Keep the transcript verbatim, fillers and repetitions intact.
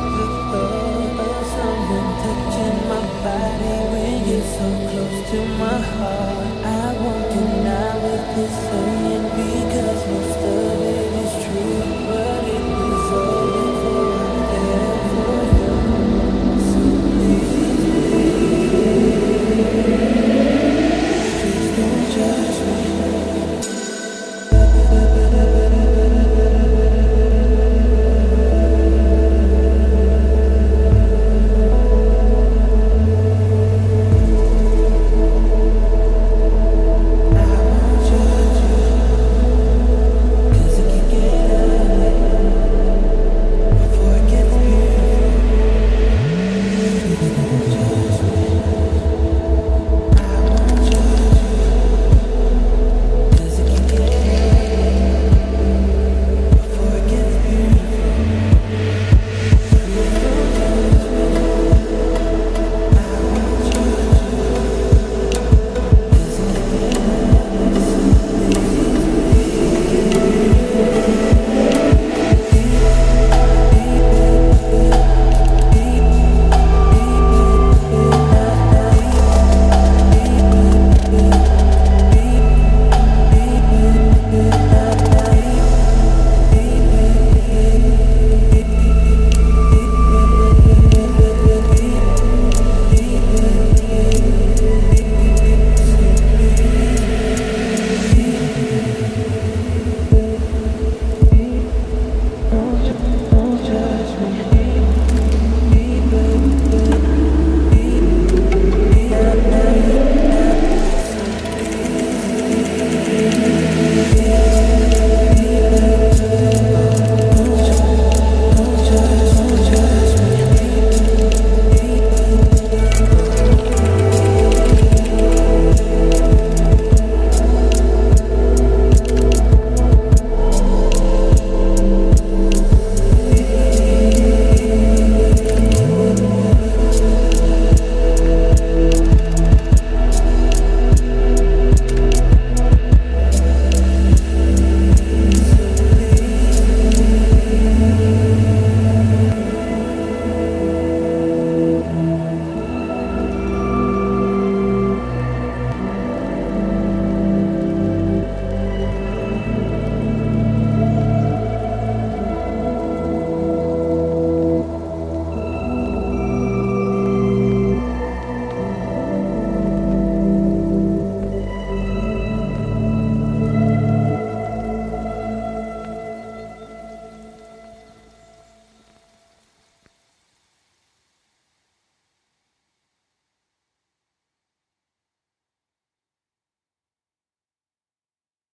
The thought of something touching my body when you're so close to my heart.